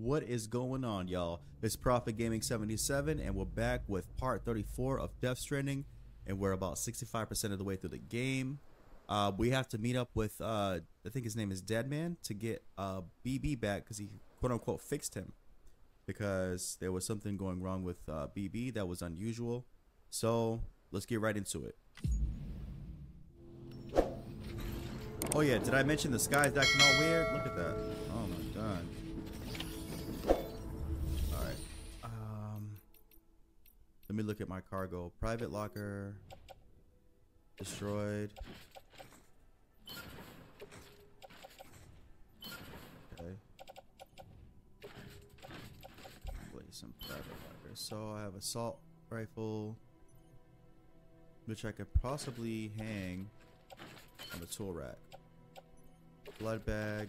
What is going on, y'all? It's Prophet Gaming 77 and we're back with part 34 of Death Stranding, and we're about 65% of the way through the game. We have to meet up with I think his name is Deadman to get BB back, because he quote-unquote fixed him because there was something going wrong with BB that was unusual. So let's get right into it. Oh yeah, did I mention the sky's acting all weird? Look at that. Oh my god. Alright. Let me look at my cargo. Private locker. Destroyed. Okay. Place some private locker. So I have assault rifle, which I could possibly hang on the tool rack. Blood bag,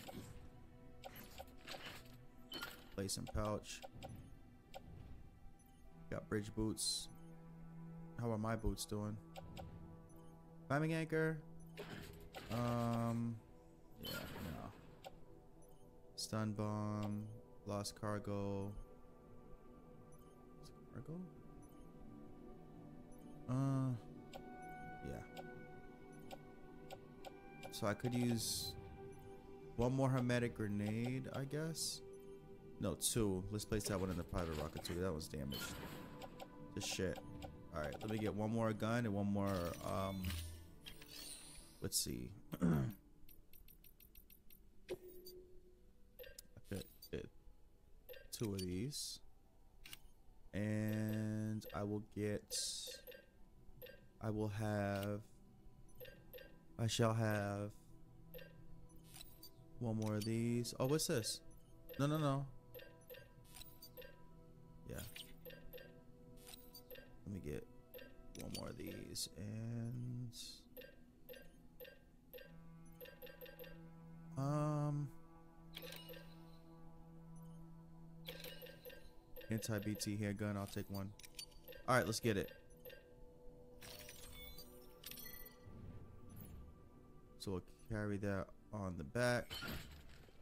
place and pouch. Got bridge boots. How are my boots doing? Climbing anchor. Yeah, no. Stun bomb, lost cargo. Cargo? Yeah. So I could use one more hermetic grenade, I guess. No, two. Let's place that one in the private rocket too. That was damaged. This shit. All right, let me get one more gun and one more. Let's see. I get two of these, and I will get. I shall have. One more of these. Oh, what's this? No, no, no. Yeah. Let me get one more of these and anti-BT handgun. I'll take one. All right, let's get it. So we'll carry that on the back.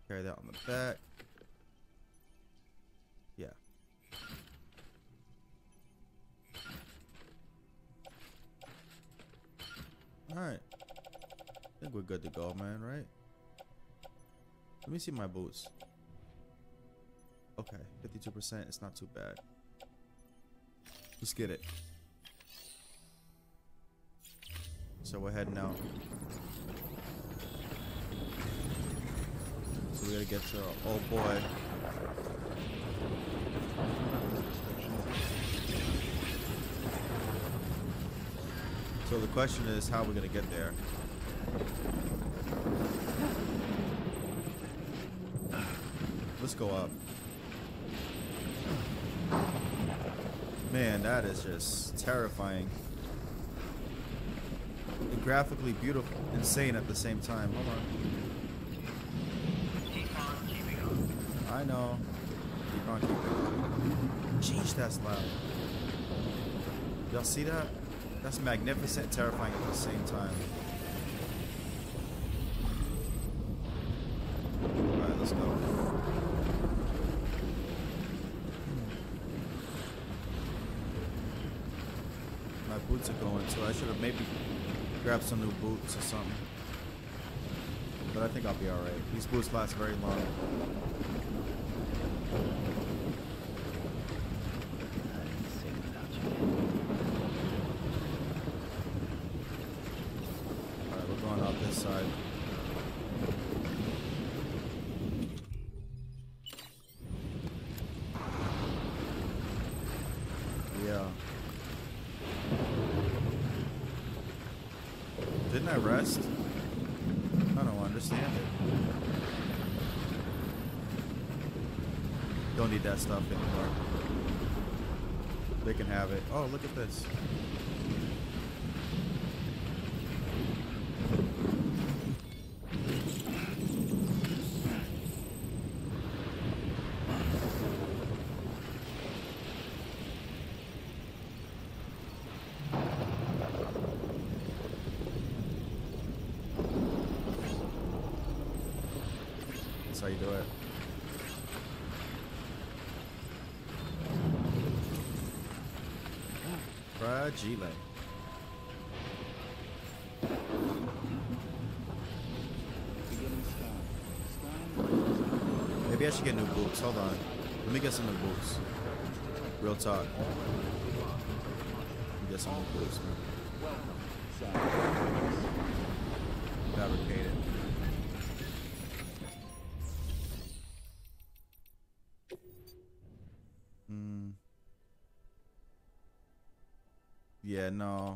Carry that on the back. Yeah. Alright. I think we're good to go, man, right? Let me see my boots. Okay, 52%. It's not too bad. Let's get it. So we're heading out. We gotta get to, oh boy. So the question is, how are we gonna get there? Let's go up. Man, that is just terrifying. And graphically beautiful, insane at the same time. Hold on. I know. Keep on keeping on. Jeez, that's loud. Y'all see that? That's magnificent, terrifying at the same time. Alright, let's go. My boots are going, so I should have maybe grabbed some new boots or something. But I think I'll be alright. These boots last very long. Didn't I rest? I don't understand it. Don't need that stuff anymore. They can have it. Oh, look at this. That's how you do it. Chile. Maybe I should get new books. Hold on. Let me get some new books. Real talk. Let me get some new books, man. Fabricated. Yeah, no.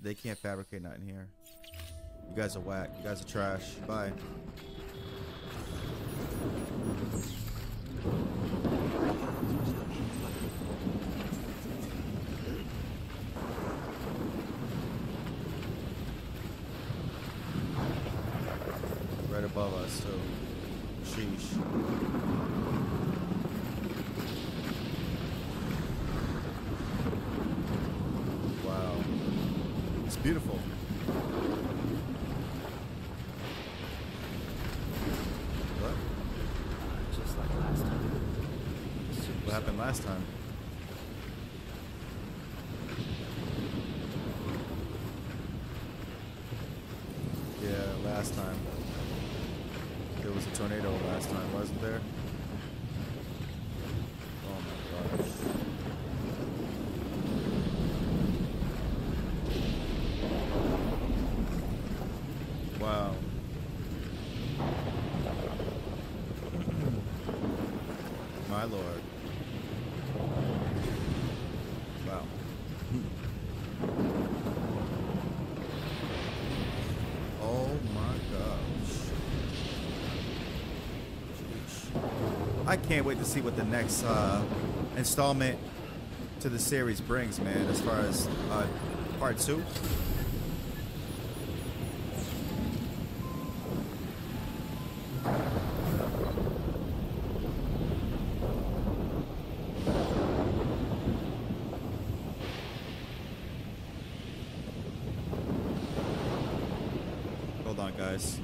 They can't fabricate nothing here. You guys are whack. You guys are trash. Bye. Right above us, so sheesh. Beautiful. What? Just like last time. What happened last time? Yeah, last time. There was a tornado last time, wasn't there? I can't wait to see what the next installment to the series brings, man, as far as part two. Hold on, guys.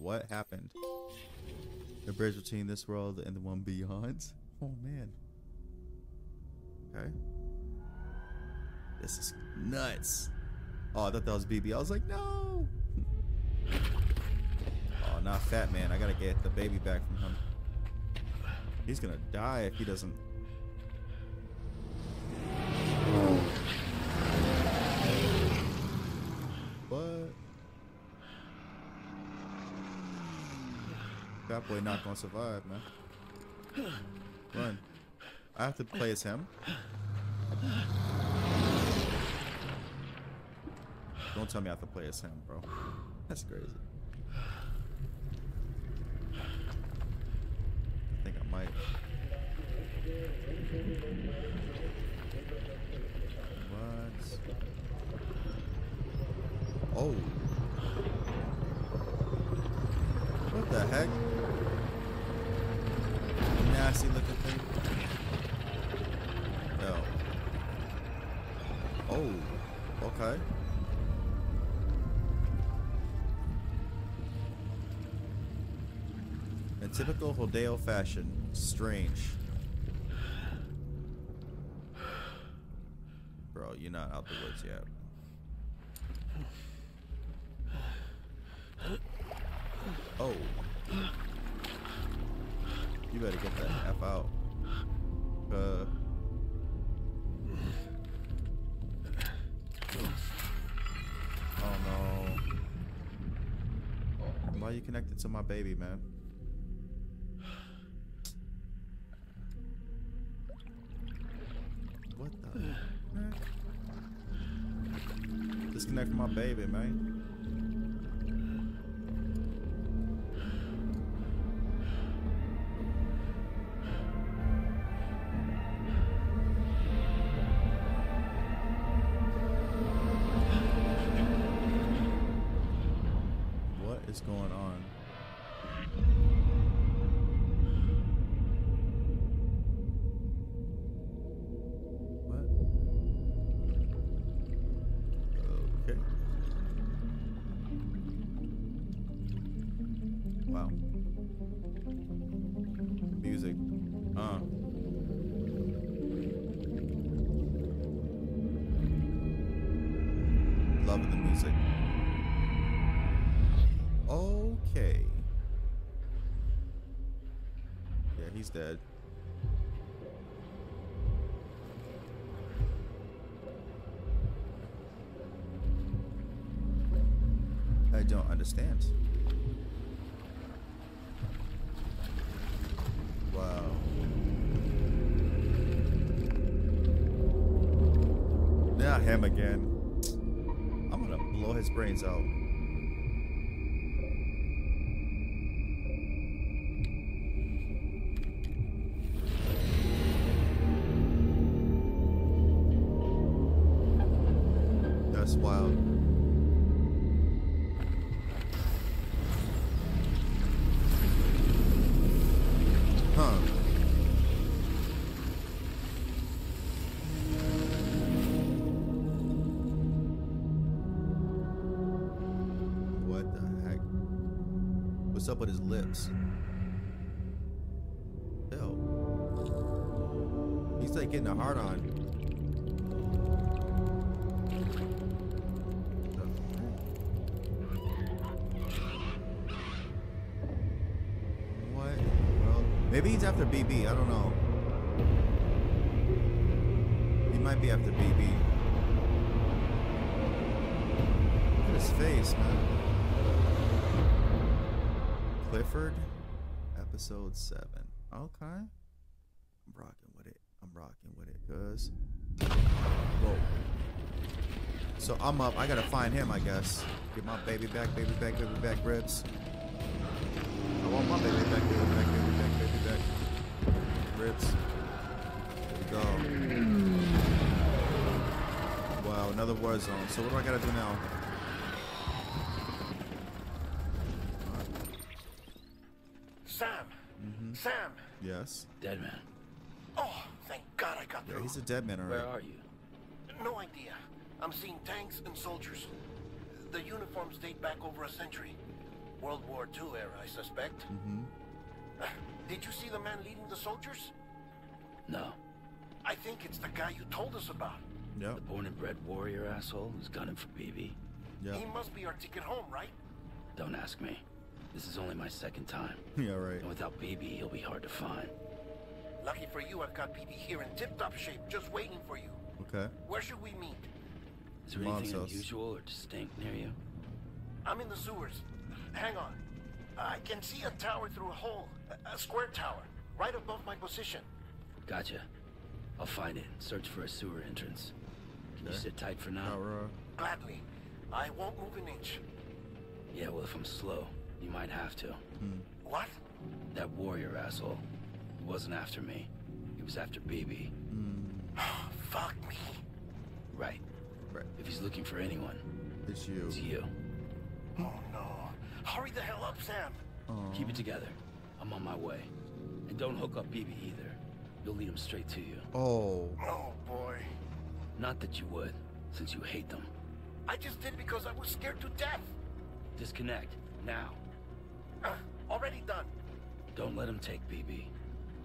What happened? The bridge between this world and the one beyond? Oh man. Okay. This is nuts. Oh, I thought that was BB. I was like, no. Oh, not Fat Man. I gotta get the baby back from him. He's gonna die if he doesn't. That boy not gonna survive, man. Run. I have to play as him. Don't tell me I have to play as him, bro. That's crazy. I think I might. What? Oh. What the heck? Nasty looking thing. No. Oh. Okay. In typical Hodeo fashion. Strange. Bro, you're not out the woods yet. Oh. You better get that F out. Oh no. Why are you connected to my baby, man? What the heck? Disconnect from my baby, man. Going on? What? Okay. Wow. Music. Loving the music. Okay. Yeah, he's dead. I don't understand. Wow. Now him again. I'm gonna blow his brains out. Wild. Huh. What the heck? What's up with his lips? Ew. He's like getting a hard on. Maybe he's after BB, I don't know. He might be after BB. Look at his face, man. Clifford, episode 7. Okay. I'm rocking with it. I'm rocking with it, cuz. Whoa. So I'm up. I gotta find him, I guess. Get my baby back, ribs. I want my baby back. Ribs. There we go. Wow, another war zone. So what do I gotta do now? Sam. Mm-hmm. Sam. Yes. Deadman. Oh, thank God I got there. Yeah, he's a deadman already. Where are you? No idea. I'm seeing tanks and soldiers. The uniforms date back over a century. World War II era, I suspect. Mm-hmm. Did you see the man leading the soldiers? No. I think it's the guy you told us about. Yeah. The born and bred warrior asshole who's gunning for BB. Yeah. He must be our ticket home, right? Don't ask me. This is only my second time. Yeah, right. And without BB, he'll be hard to find. Lucky for you, I've got BB here in tip-top shape, just waiting for you. Okay. Where should we meet? Is there anything unusual or distinct near you? I'm in the sewers. Hang on. I can see a tower through a hole. A square tower. Right above my position. Gotcha. I'll find it. Search for a sewer entrance. Can you sit tight for now? Gladly. I won't move an inch. Yeah, well, if I'm slow, you might have to. Hmm. What? That warrior asshole. He wasn't after me. He was after BB. Hmm. Fuck me. Right. Right. If he's looking for anyone, it's you. It's you. Oh, no. Hurry the hell up, Sam. Aww. Keep it together. I'm on my way. And don't hook up BB either. You'll lead him straight to you. Oh. Oh, boy. Not that you would, since you hate them. I just did because I was scared to death. Disconnect. Now. Already done. Don't let him take BB.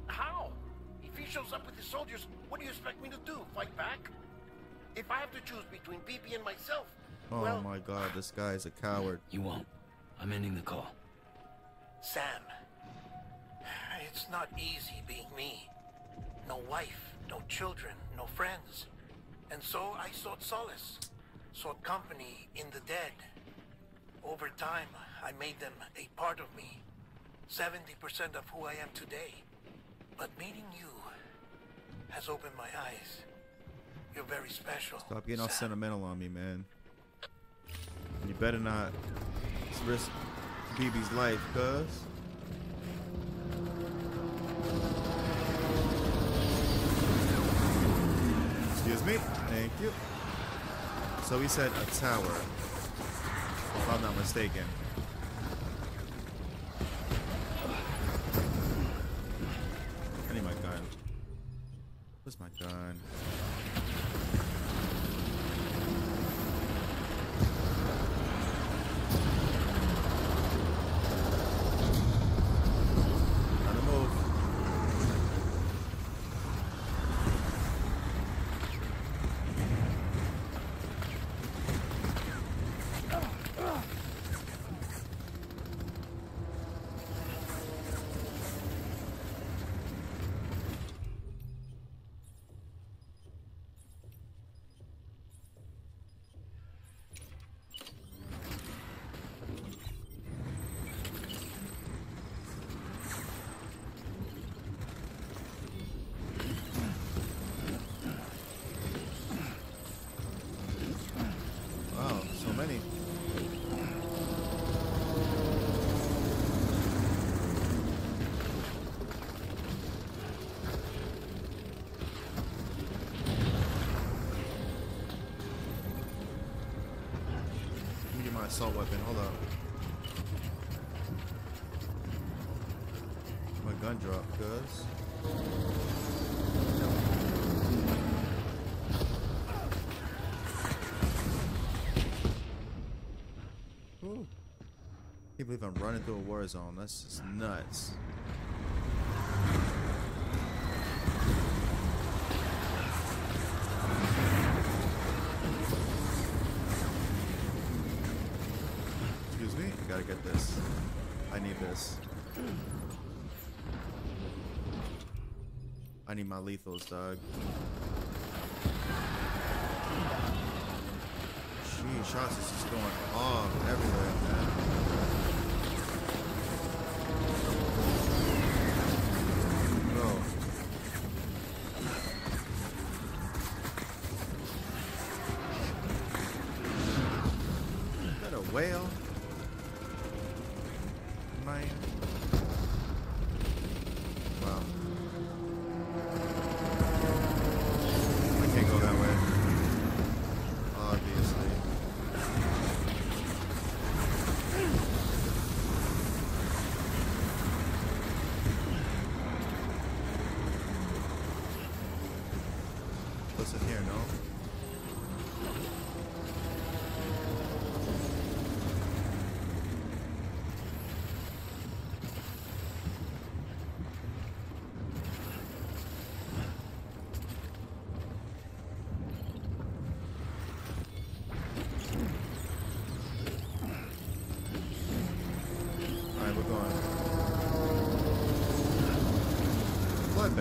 How? If he shows up with his soldiers, what do you expect me to do? Fight back? If I have to choose between BB and myself... Oh, well, my God. This guy is a coward. You won't. I'm ending the call. Sam, it's not easy being me. No wife, no children, no friends. And so I sought solace, sought company in the dead. Over time, I made them a part of me, 70% of who I am today. But meeting you has opened my eyes. You're very special. Stop getting all sentimental on me, man. You better not risk BB's life, cuz. Excuse me. Thank you. So we said a tower, if I'm not mistaken. I need my gun. Where's my gun? Assault weapon, hold up. My gun drop, cuz. Ooh. Can't believe I'm running through a war zone. That's just nuts. Gotta get this. I need this. I need my lethals, dog. Gee, shots is just going off everywhere, man.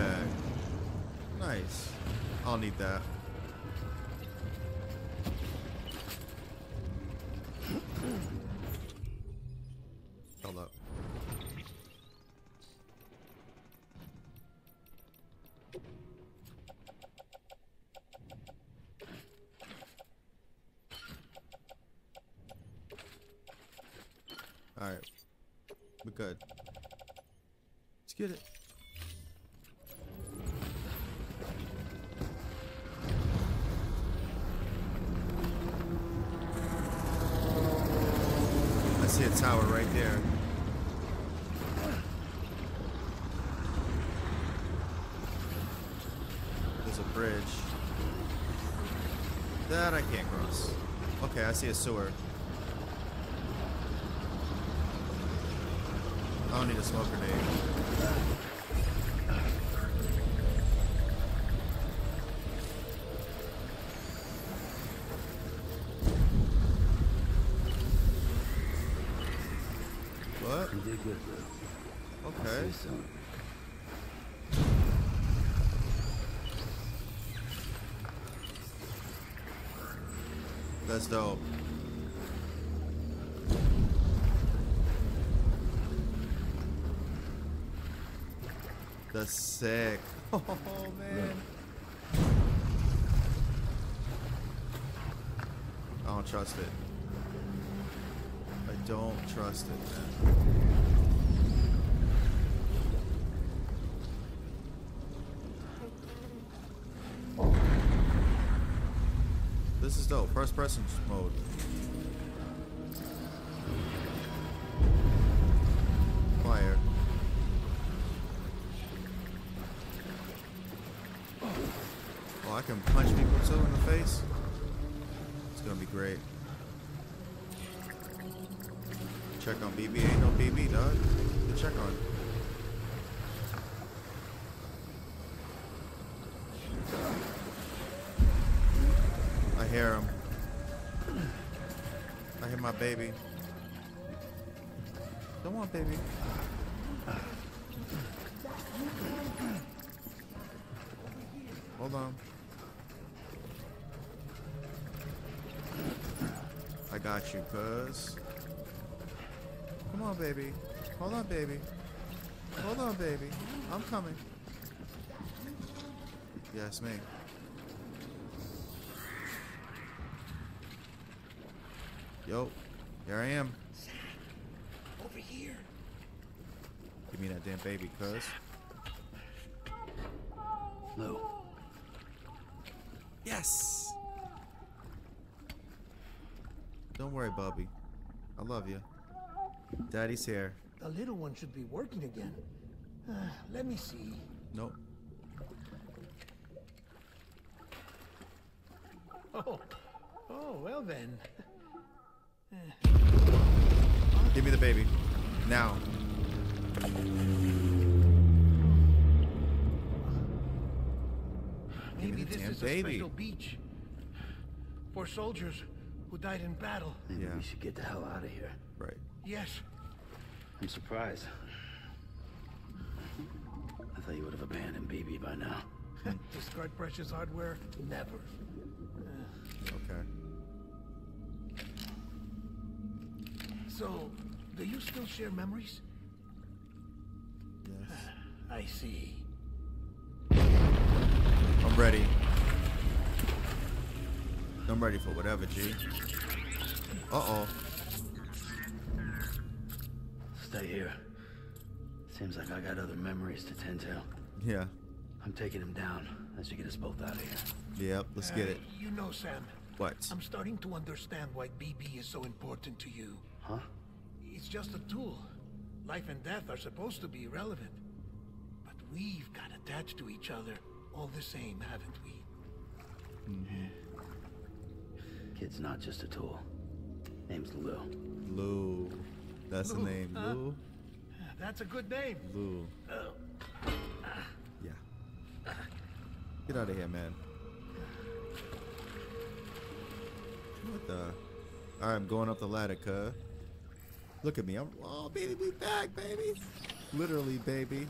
Bag. Nice. I'll need that. Hold up. All right. We're good. Let's get it. See a tower right there. There's a bridge that I can't cross. Okay, I see a sewer. I don't need a smoke grenade. did good, bro. Okay. I'll see you soon. That's dope. That's sick. Oh, man. I don't trust it. I don't trust it, man. This is dope. First person mode. Fire. Oh, I can punch people too in the face. It's gonna be great. Check on BB. Ain't no BB, dog. Good check on. Hear him. I hear my baby. Come on, baby. Hold on. I got you, cuz. Come on, baby. Hold on, baby. Hold on, baby. I'm coming. Yeah, it's me. Yo, here I am. Sam, over here. Give me that damn baby, cuz. Lou. Yes. Don't worry, Bobby. I love you. Daddy's here. The little one should be working again. Let me see. Nope. Oh, well then. Give me the baby. Now. Maybe this is a special beach for soldiers who died in battle. Maybe we should get the hell out of here. Right. Yes. I'm surprised. I thought you would have abandoned BB by now. Discard precious hardware? Never. Okay. So, do you still share memories? Yes. I see. I'm ready. I'm ready for whatever, G. Uh-oh. Stay here. Seems like I got other memories to tend to. Yeah. I'm taking him down. That should get us both out of here. Yep, let's get it. You know, Sam. What? I'm starting to understand why BB is so important to you. Huh? It's just a tool. Life and death are supposed to be irrelevant. But we've got attached to each other all the same, haven't we? Mm-hmm. Kid's not just a tool. Name's Lou. Lou. That's Lou. The name. Lou. That's a good name. Lou. Yeah. Get out of here, man. What the... Alright, I'm going up the ladder, cuz. Look at me. I'm... Oh, baby, we back, baby. Literally, baby.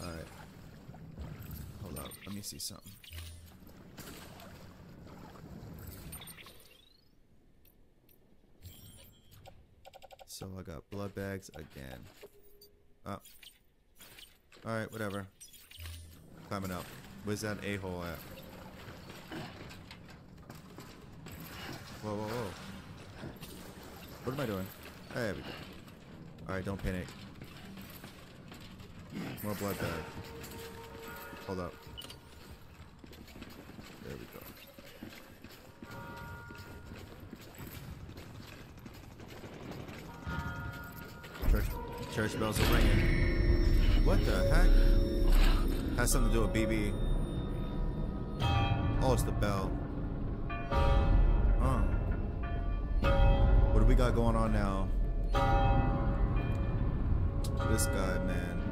Alright. Hold up. Let me see something. So I got blood bags again. Oh. Alright, whatever. Climbing up. Where's that a-hole at? Whoa, whoa, whoa. What am I doing? There we go. Alright, don't panic. More blood bag. Hold up. There we go. Church bells are ringing. What the heck? Has something to do with BB. Oh, it's the bell. What do we got going on now? This guy, man.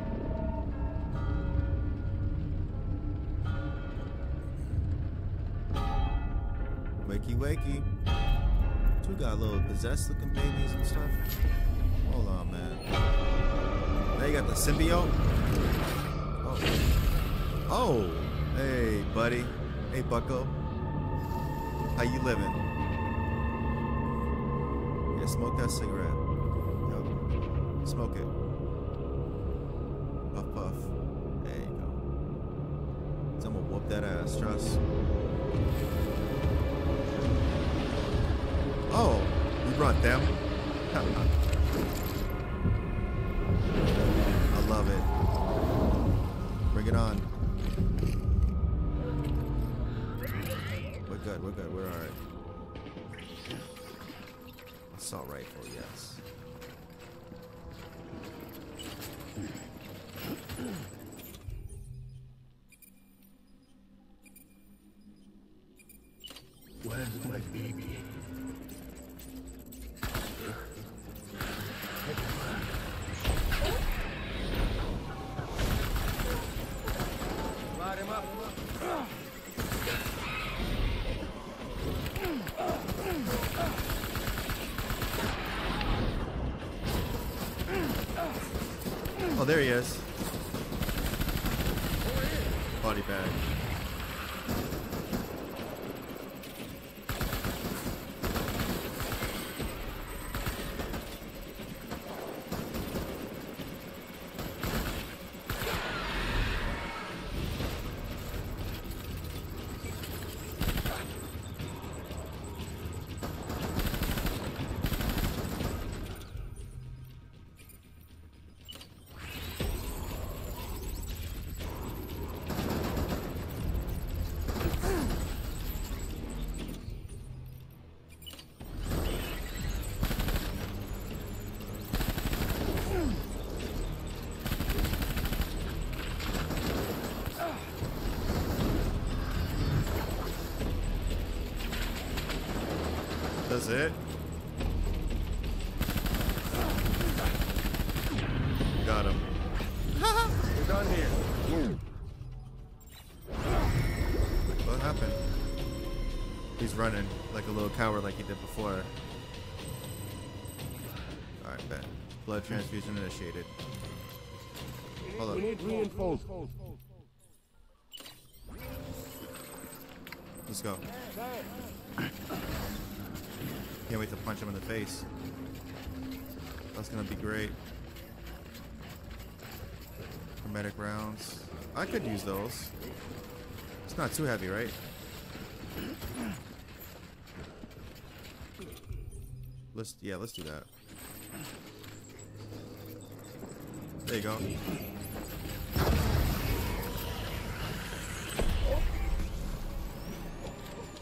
Wakey, wakey. We got little possessed looking babies and stuff. Hold on, man. Now you got the symbiote. Oh. Oh. Hey, buddy. Hey, bucko. How you living? Yeah, smoke that cigarette. Yo, smoke it. Puff, puff. There you go. So I'm gonna whoop that ass, trust. Oh, you brought them? I love it. Bring it on. We're good, we're alright. Assault rifle, yes. Where's my baby? Light him up. Oh, there he is. Body bag. That's it. Got him. We're done here. What happened? He's running like a little coward like he did before. Alright, bet. Blood transfusion initiated. Hold up. We need reinforcements. Let's go. Can't wait to punch him in the face. That's gonna be great. Hermetic rounds. I could use those. It's not too heavy, right? Let's do that. There you go.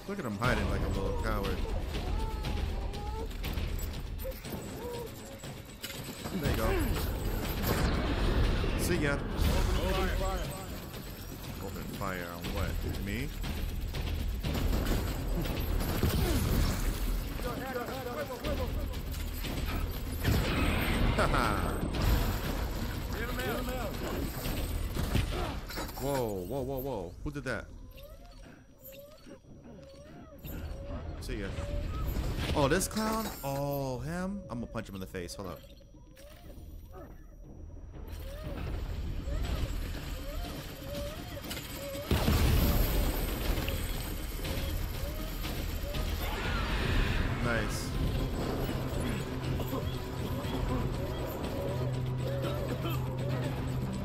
Look at him hiding like a little coward. There you go. See ya. Open fire on what? Me? Haha. Whoa. Who did that? See ya. Oh, this clown? Oh, him? I'm gonna punch him in the face. Hold up. Nice.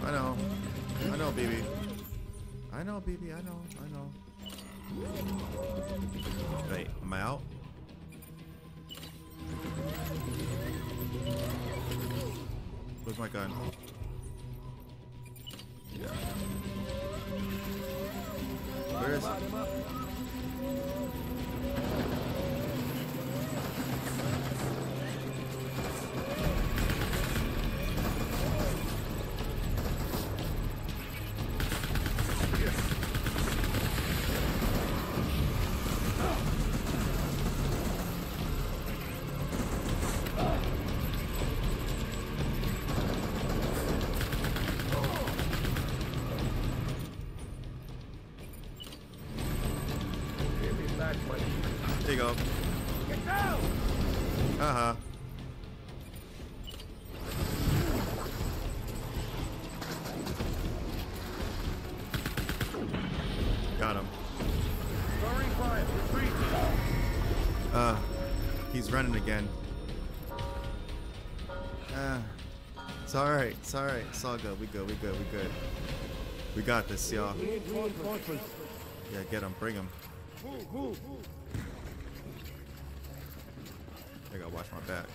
I know, BB. I know. Wait, am I out? Where's my gun? Yeah. Where is it? There you go. Get down! He's running again. It's alright, it's alright. It's all good. We good. We got this, y'all. Yeah, get him, bring him. I gotta watch my back.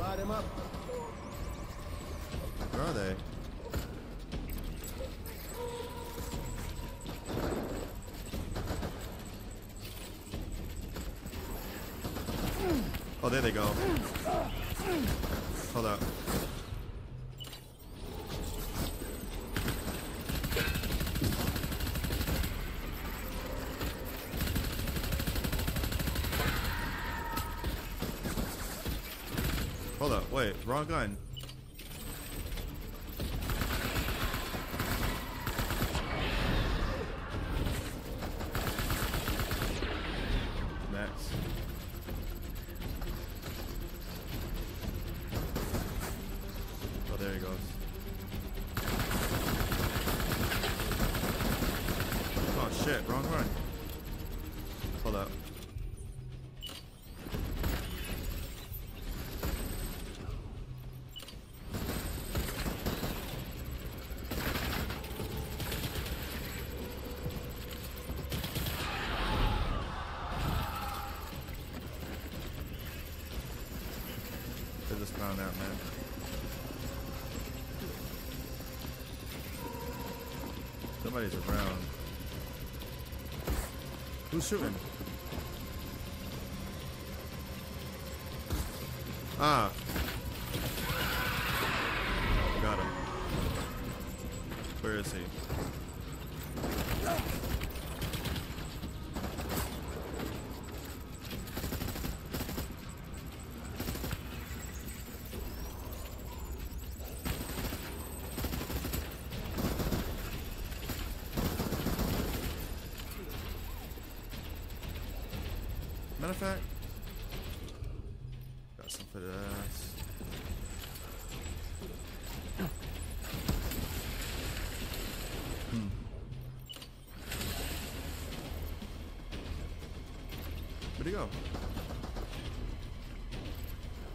Light him up. Where are they? Oh, there they go. Hold up. Hold up, wait, wrong gun. Next. Oh, there he goes. Oh shit, wrong gun. Hold up. Somebody's around. Who's shooting? Ah. Got him. Where is he? Matter of fact, got some for this. Where'd he go?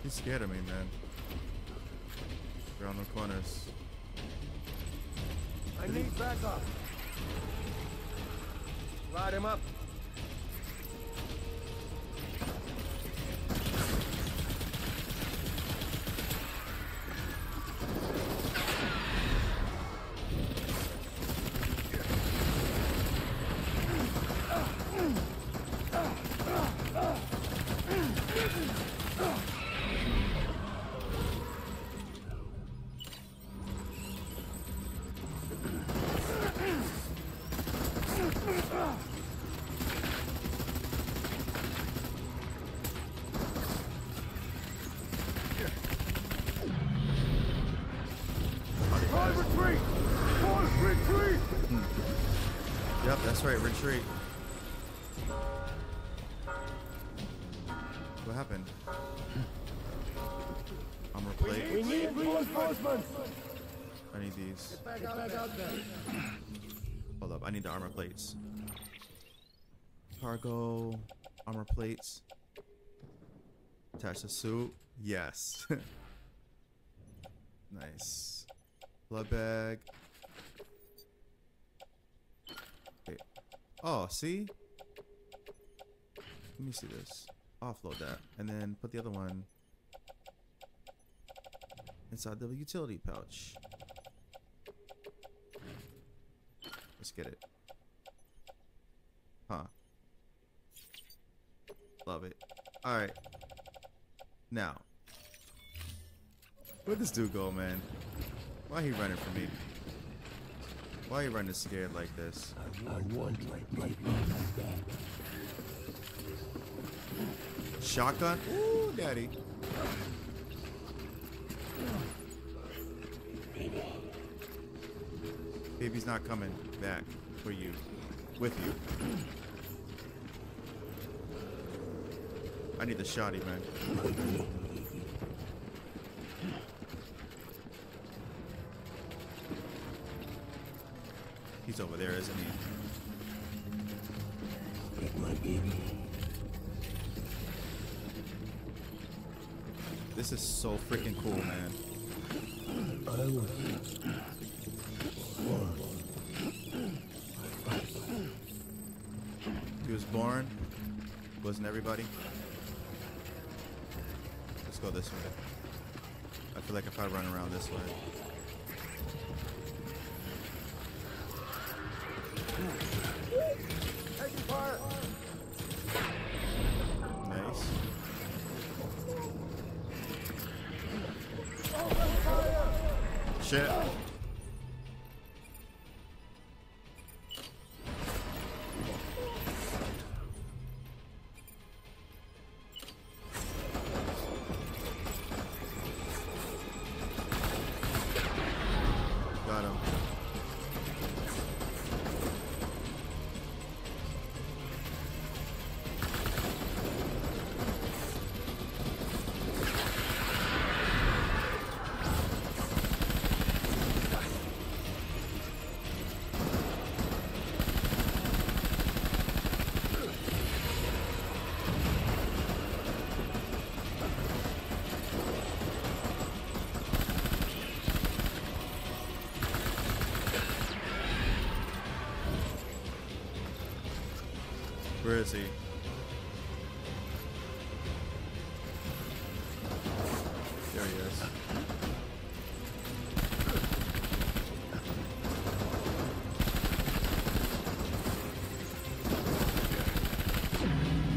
He's scared of me, man. Around the corners. I need backup. Light him up. Yep, that's right, retreat. What happened? I'm replaced. We need reinforcements. I need these. Get back out there. Hold up, I need the armor plates. Cargo, armor plates. Attach the suit. Yes. Nice. Blood bag. Oh, see? Let me see this. Offload that. And then put the other one inside the utility pouch. Let's get it. Huh. Love it. Alright. Now. Where'd this dude go, man? Why he running from me? Why are you running scared like this? Shotgun? Ooh, daddy. Baby's not coming back for you. With you. I need the shotty, man. He's over there, isn't he? Take my baby. This is so freaking cool, man. He was born, wasn't everybody? Let's go this way. I feel like if I run around this way. Nice. Shit. Where is he? There he is.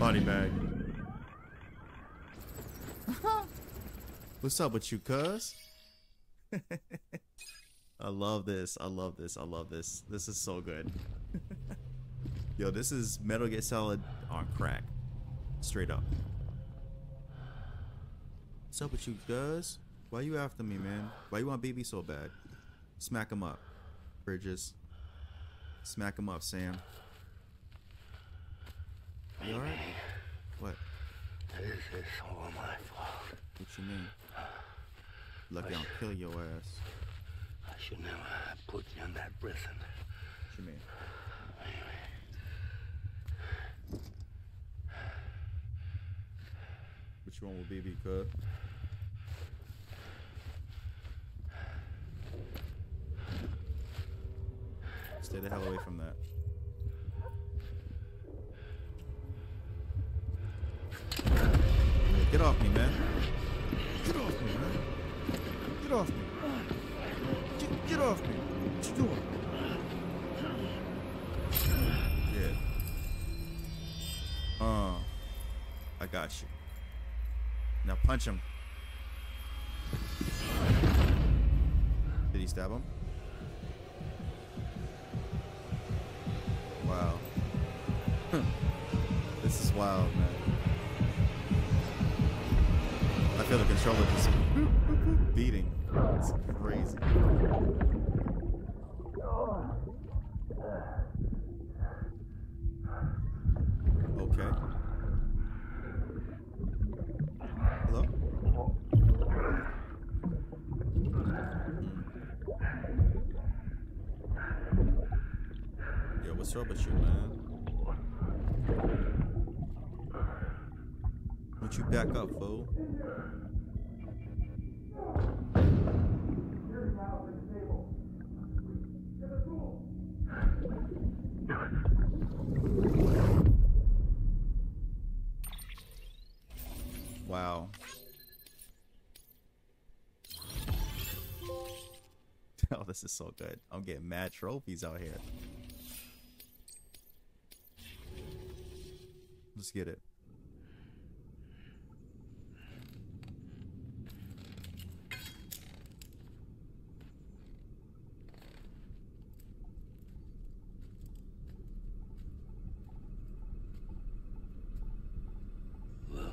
Body bag. What's up with you, cuz? I love this. I love this. I love this. This is so good. Yo, this is Metal Gear Solid on crack. Straight up. What's up with you guys? Why you after me, man? Why you want BB so bad? Smack him up, Bridges. Smack him up, Sam. You alright? What? This is all my fault. What you mean? Lucky I'll kill your ass. I should never have put you in that prison. What you mean? Which one will BB cut? Stay the hell away from that. Get off me, man. Get off me, man. Get off me. Get off me. What you doing? Yeah. I got you. Now punch him. Did he stab him? Wow. This is wild, man. I feel the controller just beating. It's crazy. Okay. What's up with you, man? Don't you back up, fool? Wow. Oh, this is so good. I'm getting mad trophies out here. Let's get it. Hello.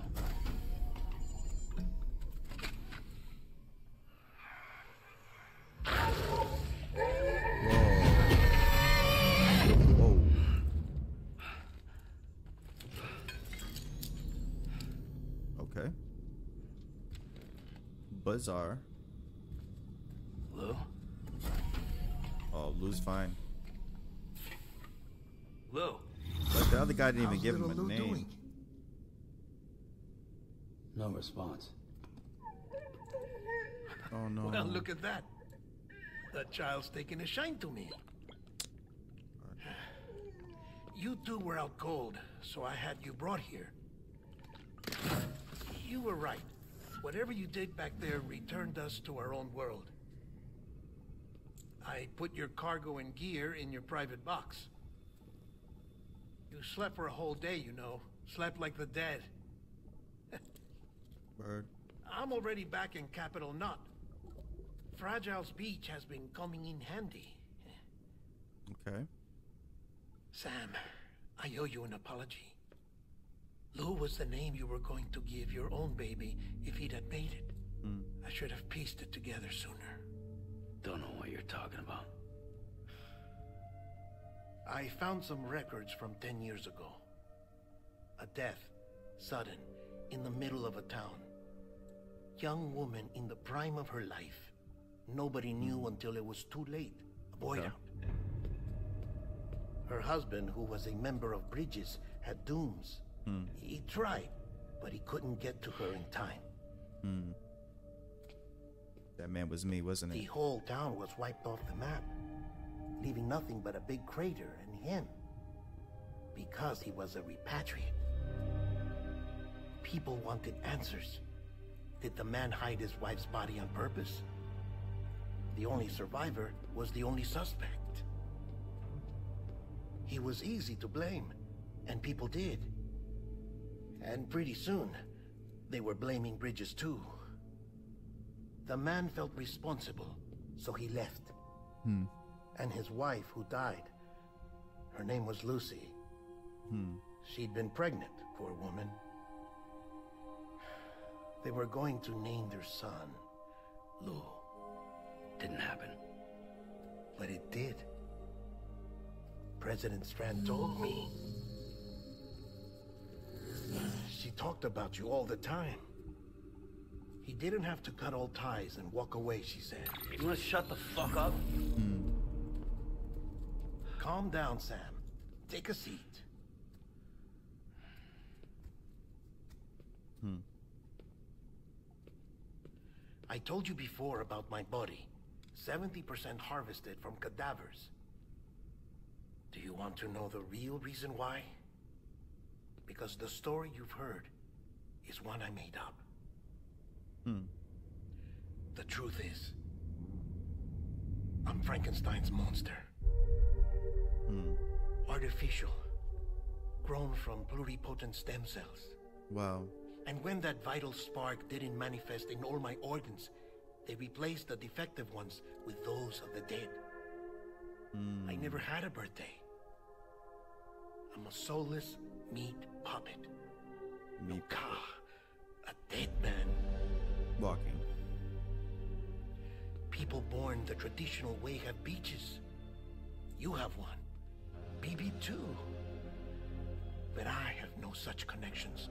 Bizarre. Lou? Oh, Lou's fine. Lou. But the other guy didn't even give him a name. Doing? No response. Oh no. Well, look at that. That child's taking a shine to me. You two were out cold, so I had you brought here. You were right. Whatever you did back there returned us to our own world. I put your cargo and gear in your private box. You slept for a whole day, you know. Slept like the dead. Bird. I'm already back in Capital Knot. Fragile's Beach has been coming in handy. Okay. Sam, I owe you an apology. Lou was the name you were going to give your own baby if he'd had made it. Mm. I should have pieced it together sooner. Don't know what you're talking about. I found some records from 10 years ago. A death, sudden, in the middle of a town. Young woman in the prime of her life. Nobody knew until it was too late. A boy out. Her husband, who was a member of Bridges, had dooms. Mm. He tried, but he couldn't get to her in time. Mm. That man was me, wasn't it? The whole town was wiped off the map, leaving nothing but a big crater and him. Because he was a repatriate. People wanted answers. Did the man hide his wife's body on purpose? The only survivor was the only suspect. He was easy to blame, and people did. And pretty soon, they were blaming Bridges too. The man felt responsible, so he left. Hmm. And his wife, who died, her name was Lucy. Hmm. She'd been pregnant, poor woman. They were going to name their son Lou. Didn't happen. But it did. President Strand told me. She talked about you all the time. He didn't have to cut all ties and walk away, she said. You wanna shut the fuck up? Mm. Calm down, Sam. Take a seat. Hmm. I told you before about my body. 70% harvested from cadavers. Do you want to know the real reason why? Because the story you've heard is one I made up. Hmm. The truth is, I'm Frankenstein's monster. Hmm. Artificial. Grown from pluripotent stem cells. Wow. And when that vital spark didn't manifest in all my organs, they replaced the defective ones with those of the dead. Hmm. I never had a birthday. I'm a soulless meat puppet. Meat puppet. A dead man. Walking. People born the traditional way have beaches. You have one. BB too. But I have no such connections.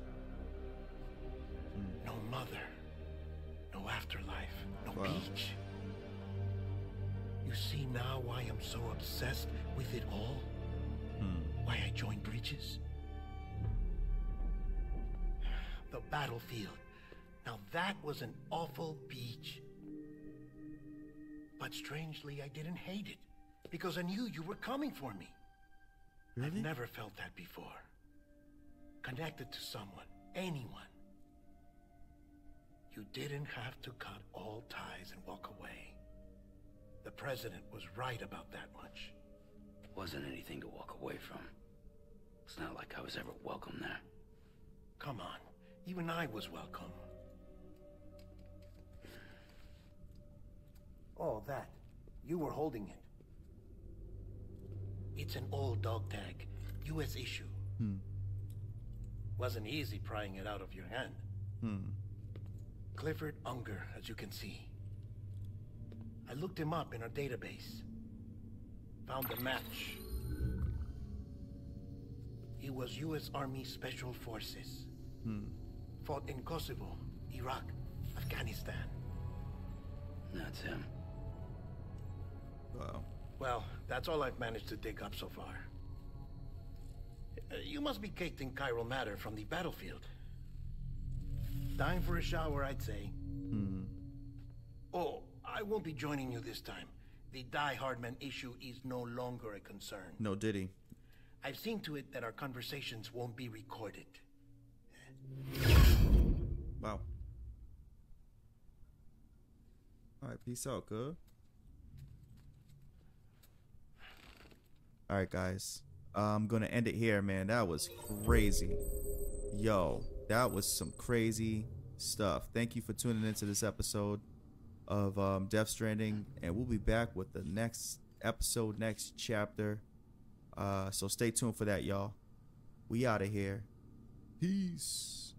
Mm. No mother. No afterlife. No beach. You see now why I'm so obsessed with it all? Hmm. Why I joined Bridges? The battlefield. Now that was an awful beach. But strangely, I didn't hate it. Because I knew you were coming for me. Really? I've never felt that before. Connected to someone. Anyone. You didn't have to cut all ties and walk away. The president was right about that much. Wasn't anything to walk away from. It's not like I was ever welcome there. Come on. Even I was welcome. All that. You were holding it. It's an old dog tag. U.S. issue. Hmm. Wasn't easy prying it out of your hand. Hmm. Clifford Unger, as you can see. I looked him up in our database. Found a match. He was U.S. Army Special Forces. Hmm. Fought in Kosovo, Iraq, Afghanistan. That's him. Wow. Well, that's all I've managed to dig up so far. You must be caked in chiral matter from the battlefield. Time for a shower, I'd say. Hmm. Oh, I won't be joining you this time. The Die Hardman issue is no longer a concern. No diddy. I've seen to it that our conversations won't be recorded. Wow. Alright, peace out, good. Alright, guys. I'm gonna end it here, man. That was crazy. Yo, that was some crazy stuff. Thank you for tuning into this episode of Death Stranding, and we'll be back with the next episode, next chapter. So stay tuned for that, y'all. We out of here. Peace.